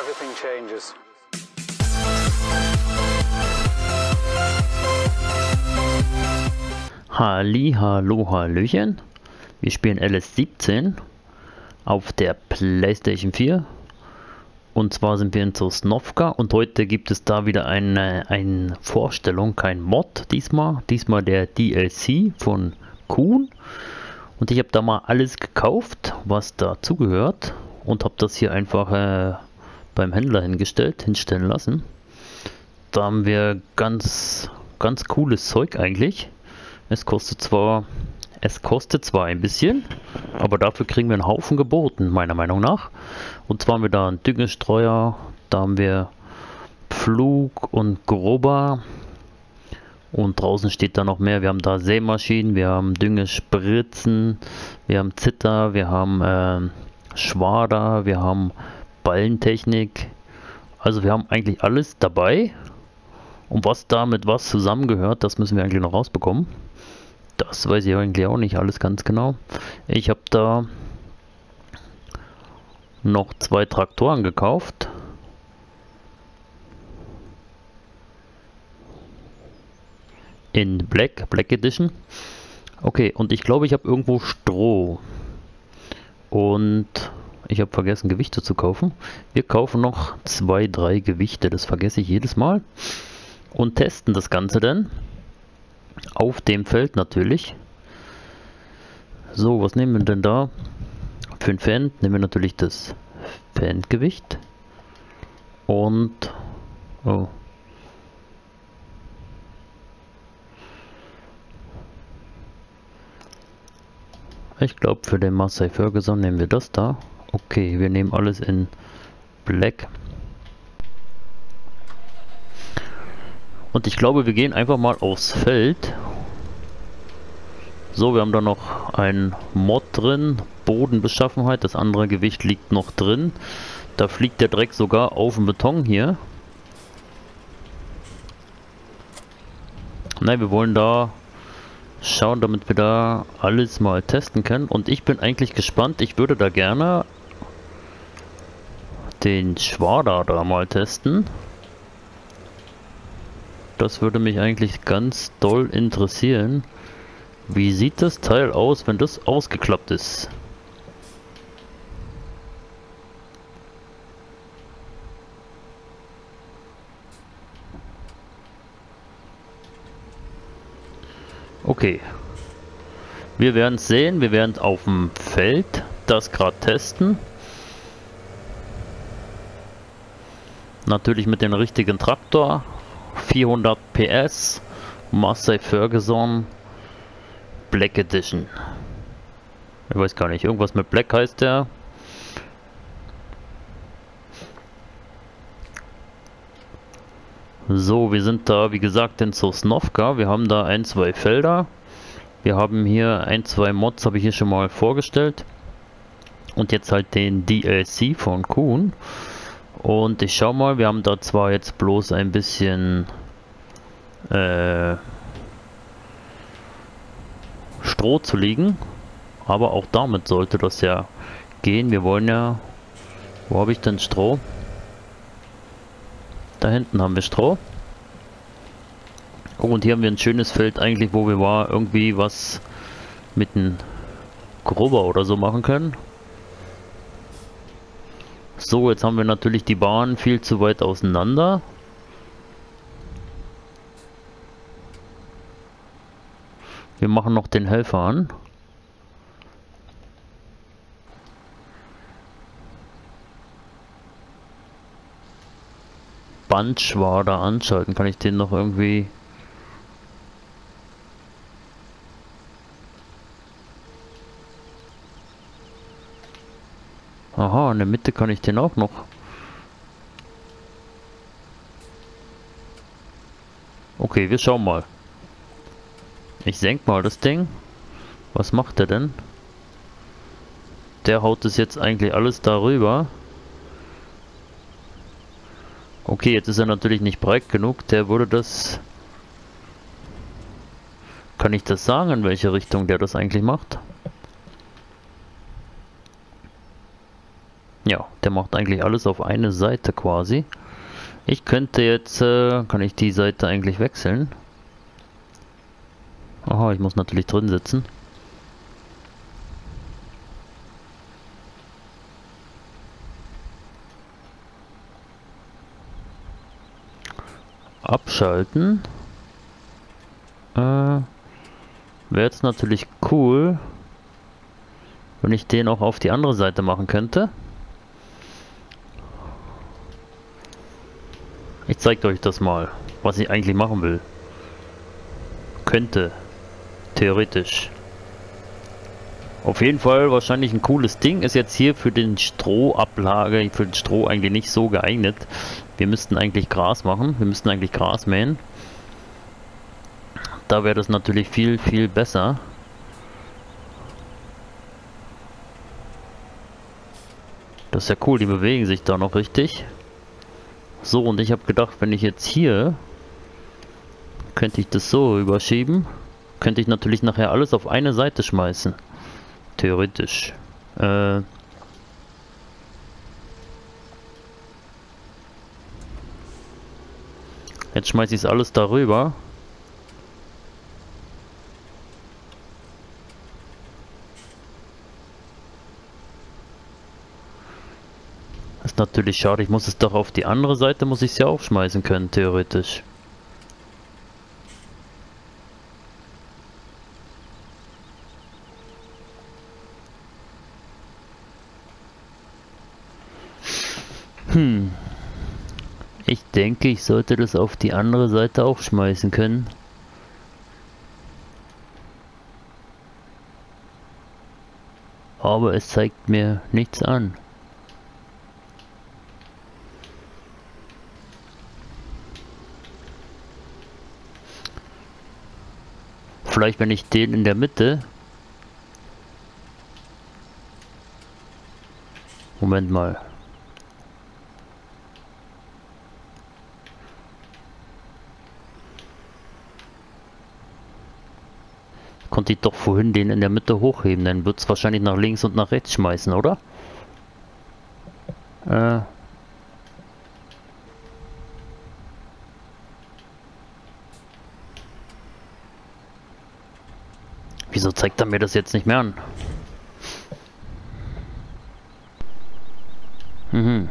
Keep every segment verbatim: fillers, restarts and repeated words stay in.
everything changes. Halli, hallo, hallöchen. Wir spielen L S siebzehn auf der PlayStation vier. Und zwar sind wir in Sosnovka und heute gibt es da wieder eine, eine Vorstellung, kein Mod diesmal. Diesmal der D L C von Kuhn. Und ich habe da mal alles gekauft, was dazugehört. Und habe das hier einfach äh, beim Händler hingestellt, hinstellen lassen. Da haben wir ganz, ganz cooles Zeug eigentlich. Es kostet zwar, es kostet zwar ein bisschen, aber dafür kriegen wir einen Haufen geboten, meiner Meinung nach. Und zwar haben wir da einen Düngestreuer, da haben wir Pflug und Grober. Und draußen steht da noch mehr. Wir haben da Sämaschinen, wir haben Düngespritzen, wir haben Zitter, wir haben äh, Schwader, wir haben Ballentechnik. Also wir haben eigentlich alles dabei. Und was da mit was zusammengehört, das müssen wir eigentlich noch rausbekommen. Das weiß ich eigentlich auch nicht alles ganz genau. Ich habe da noch zwei Traktoren gekauft. In Black, Black Edition. Okay, und ich glaube, ich habe irgendwo Stroh. Und ich habe vergessen, Gewichte zu kaufen. Wir kaufen noch zwei, drei Gewichte. Das vergesse ich jedes Mal. Und testen das Ganze dann. Auf dem Feld natürlich. So, was nehmen wir denn da? Für den Fendt nehmen wir natürlich das Fendt-Gewicht. Und... Oh. Ich glaube, für den Massey Ferguson nehmen wir das da. Okay, wir nehmen alles in Black. Und ich glaube, wir gehen einfach mal aufs Feld. So, wir haben da noch ein Mod drin. Bodenbeschaffenheit. Das andere Gewicht liegt noch drin. Da fliegt der Dreck sogar auf den Beton hier. Nein, wir wollen da schauen, damit wir da alles mal testen können. Und ich bin eigentlich gespannt. Ich würde da gerne den Schwader da mal testen. Das würde mich eigentlich ganz doll interessieren. Wie sieht das Teil aus, wenn das ausgeklappt ist? Okay. Wir werden es sehen. Wir werden auf dem Feld das gerade testen. Natürlich mit dem richtigen Traktor. vierhundert P S, Massey Ferguson, Black Edition. Ich weiß gar nicht, irgendwas mit Black heißt der. So, wir sind da, wie gesagt, in Sosnovka. Wir haben da ein, zwei Felder. Wir haben hier ein, zwei Mods, habe ich hier schon mal vorgestellt. Und jetzt halt den D L C von Kuhn. Und ich schau mal, wir haben da zwar jetzt bloß ein bisschen äh, Stroh zu liegen, aber auch damit sollte das ja gehen. Wir wollen ja... Wo habe ich denn Stroh? Da hinten haben wir Stroh. Oh, und hier haben wir ein schönes Feld eigentlich, wo wir war irgendwie was mit einem Grubber oder so machen können. So, jetzt haben wir natürlich die Bahnen viel zu weit auseinander. Wir machen noch den Helfer an. Bandschwader anschalten. Kann ich den noch irgendwie... Aha, in der Mitte kann ich den auch noch. Okay, wir schauen mal. Ich senk mal das Ding. Was macht der denn? Der haut es jetzt eigentlich alles darüber. Okay, jetzt ist er natürlich nicht breit genug. Der würde das... Kann ich das sagen, in welche Richtung der das eigentlich macht? Ja, der macht eigentlich alles auf eine Seite quasi. Ich könnte jetzt, äh, kann ich die Seite eigentlich wechseln? Aha, ich muss natürlich drin sitzen. Abschalten. Äh, wäre jetzt natürlich cool, wenn ich den auch auf die andere Seite machen könnte. Ich zeige euch das mal, was ich eigentlich machen will. Könnte. Theoretisch. Auf jeden Fall wahrscheinlich ein cooles Ding. Ist jetzt hier für den Strohablage, für den Stroh eigentlich nicht so geeignet. Wir müssten eigentlich Gras machen. Wir müssten eigentlich Gras mähen. Da wäre das natürlich viel, viel besser. Das ist ja cool, die bewegen sich da noch richtig. So, und ich habe gedacht, wenn ich jetzt hier, könnte ich das so überschieben. Könnte ich natürlich nachher alles auf eine Seite schmeißen. Theoretisch. Äh... Jetzt schmeiße ich es alles darüber. Ist natürlich schade. Ich muss es doch auf die andere Seite, muss ich es ja auch schmeißen können, theoretisch. Hm. Ich denke, ich sollte das auf die andere Seite auch schmeißen können. Aber es zeigt mir nichts an. Vielleicht, wenn ich den in der Mitte... Moment mal. Konnte ich doch vorhin den in der Mitte hochheben, dann wird es wahrscheinlich nach links und nach rechts schmeißen, oder? Äh... Wieso zeigt er mir das jetzt nicht mehr an? Mhm.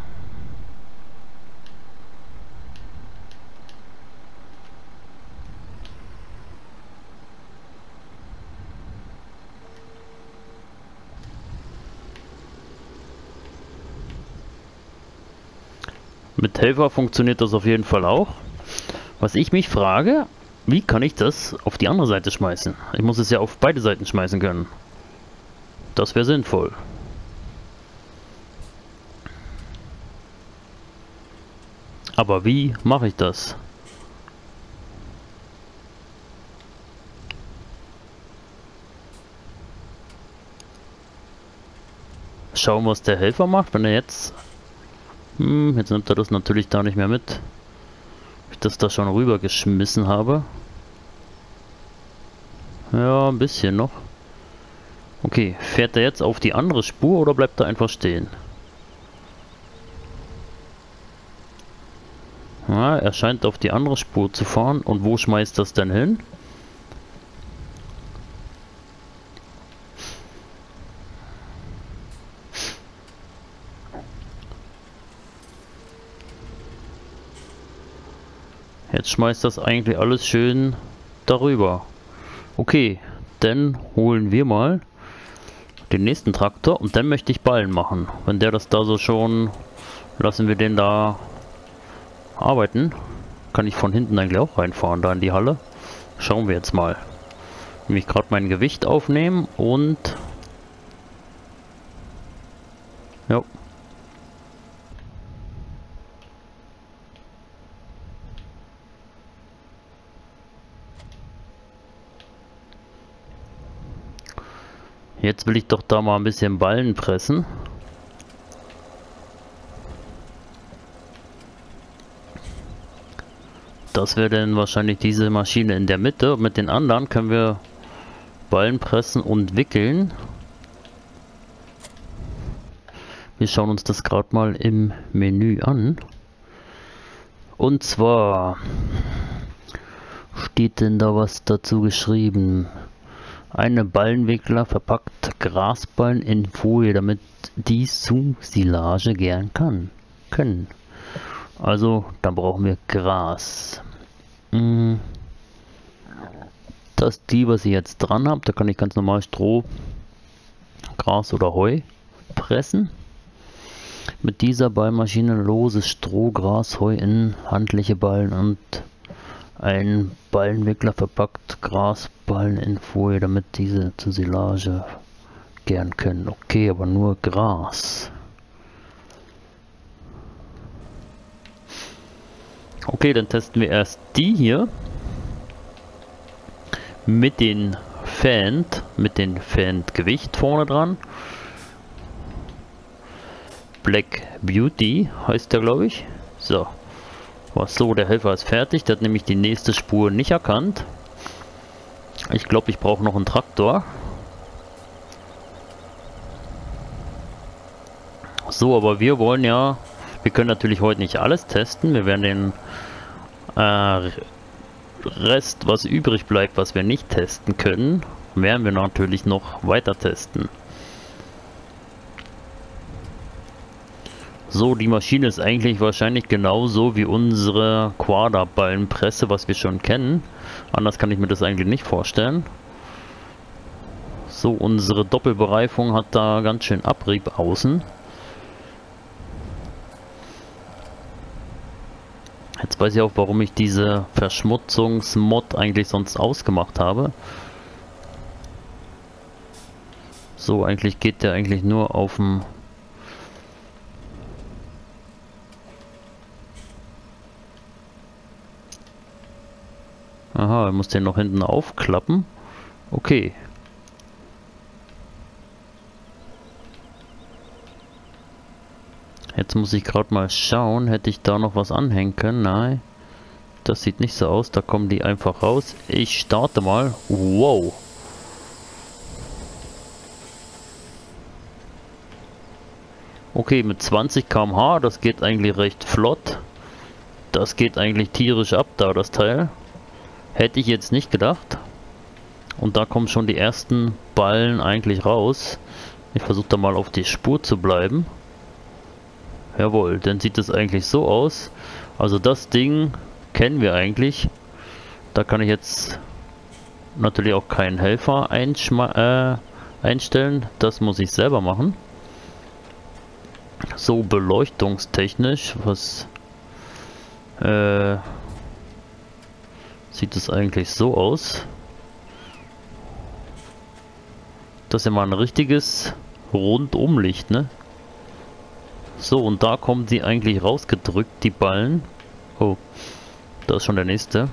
Mit Helfer funktioniert das auf jeden Fall auch. Was ich mich frage... Wie kann ich das auf die andere Seite schmeißen? Ich muss es ja auf beide Seiten schmeißen können. Das wäre sinnvoll. Aber wie mache ich das? Schauen, was der Helfer macht, wenn er jetzt... Hm, jetzt nimmt er das natürlich da nicht mehr mit. Dass ich das schon rübergeschmissen habe. Ja, ein bisschen noch. Okay, fährt er jetzt auf die andere Spur oder bleibt er einfach stehen? Ja, er scheint auf die andere Spur zu fahren. Und wo schmeißt das denn hin? Jetzt schmeißt das eigentlich alles schön darüber. Okay, dann holen wir mal den nächsten Traktor und dann möchte ich Ballen machen. Wenn der das da so schon, lassen wir den da arbeiten. Kann ich von hinten eigentlich auch reinfahren, da in die Halle. Schauen wir jetzt mal. Nämlich gerade mein Gewicht aufnehmen und... Jo. Jetzt will ich doch da mal ein bisschen Ballen pressen. Das wäre dann wahrscheinlich diese Maschine in der Mitte. Und mit den anderen können wir Ballen pressen und wickeln. Wir schauen uns das gerade mal im Menü an. Und zwar steht denn da was dazu geschrieben? Eine Ballenwickler verpackt Grasballen in Folie, damit die zu Silage gären kann. Können. Also, dann brauchen wir Gras. Das die, was ich jetzt dran habe, da kann ich ganz normal Stroh, Gras oder Heu pressen. Mit dieser Ballmaschine loses Stroh, Gras, Heu in handliche Ballen und ein Ballenwickler verpackt Grasballen in Folie, damit diese zu Silage gären können. Okay, aber nur Gras. Okay, dann testen wir erst die hier mit den Fendt, mit den Fendt Gewicht vorne dran. Black Beauty heißt der, glaube ich. So, was so, der Helfer ist fertig. Der hat nämlich die nächste Spur nicht erkannt. Ich glaube, ich brauche noch einen Traktor. So, aber wir wollen ja, wir können natürlich heute nicht alles testen. Wir werden den äh, Rest, was übrig bleibt, was wir nicht testen können, werden wir natürlich noch weiter testen. So, die Maschine ist eigentlich wahrscheinlich genauso wie unsere Quaderballenpresse, was wir schon kennen. Anders kann ich mir das eigentlich nicht vorstellen. So, unsere Doppelbereifung hat da ganz schön Abrieb außen. Jetzt weiß ich auch, warum ich diese Verschmutzungsmod eigentlich sonst ausgemacht habe. So, eigentlich geht der eigentlich nur auf dem... Aha, er muss den noch hinten aufklappen. Okay. Jetzt muss ich gerade mal schauen, hätte ich da noch was anhängen können? Nein. Das sieht nicht so aus, da kommen die einfach raus. Ich starte mal. Wow. Okay, mit zwanzig Kilometer pro Stunde, das geht eigentlich recht flott. Das geht eigentlich tierisch ab da, das Teil. Hätte ich jetzt nicht gedacht. Und da kommen schon die ersten Ballen eigentlich raus. Ich versuche da mal auf die Spur zu bleiben. Jawohl, dann sieht es eigentlich so aus. Also das Ding kennen wir eigentlich. Da kann ich jetzt natürlich auch keinen Helfer äh, einstellen. Das muss ich selber machen. So, beleuchtungstechnisch, was... Äh... sieht es eigentlich so aus. Das ist ja mal ein richtiges Rundumlicht, ne? So, und da kommen sie eigentlich rausgedrückt, die Ballen. Oh, da ist schon der nächste.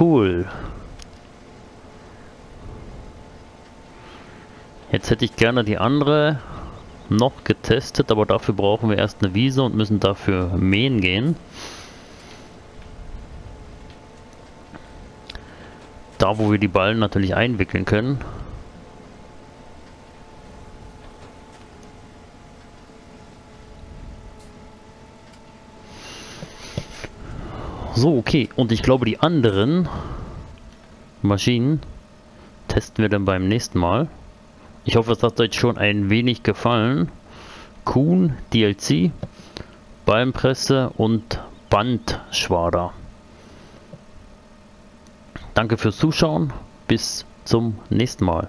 Cool. Jetzt hätte ich gerne die andere noch getestet, aber dafür brauchen wir erst eine Wiese und müssen dafür mähen gehen. Da, wo wir die Ballen natürlich einwickeln können. So, okay. Und ich glaube, die anderen Maschinen testen wir dann beim nächsten Mal. Ich hoffe, es hat euch schon ein wenig gefallen. Kuhn, D L C, Ballenpresse und Bandschwader. Danke fürs Zuschauen. Bis zum nächsten Mal.